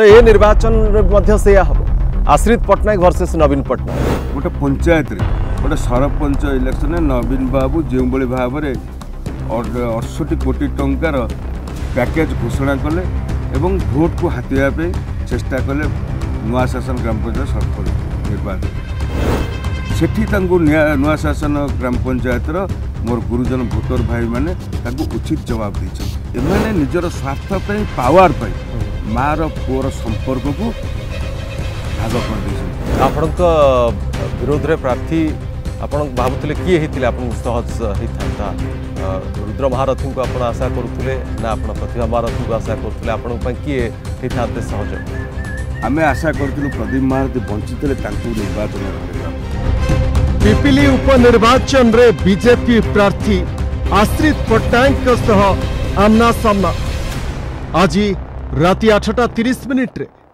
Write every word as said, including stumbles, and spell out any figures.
तो ये निर्वाचन से आश्रित पटनायक वर्सेस नवीन पटनायक गोटे पंचायत गोटे सरपंच इलेक्शन नवीन बाबू जो भाव में अड़सठ कोटी टंकार पैकेज घोषणा कले एवं भोट को हाथाइवाप चेष्टा कले नुआ शासन ग्राम पंचायत सरपंच निर्वाचन सेठी नुआ शासन ग्राम पंचायत मोर गुरुजन भोटर भाई मैंने उचित जवाब देने निजर स्वार्थ पावर मार पुअर संपर्क को भाग कर आपण विरोध रे प्रार्थी आपण भावुले किए होते सहज होता रुद्र महारथी को आप आशा करुले ना आप प्रतिभा महारथी को आशा करुले आपण किए होता सहज आम आशा करूँ प्रदीप महारथी वंचित निर्वाचन पिपिली उपनिर्वाचन रे बीजेपी प्रार्थी आश्रित पट्टनायक सह आमना सामना आज राति आठटा तीस मिनिट्रे।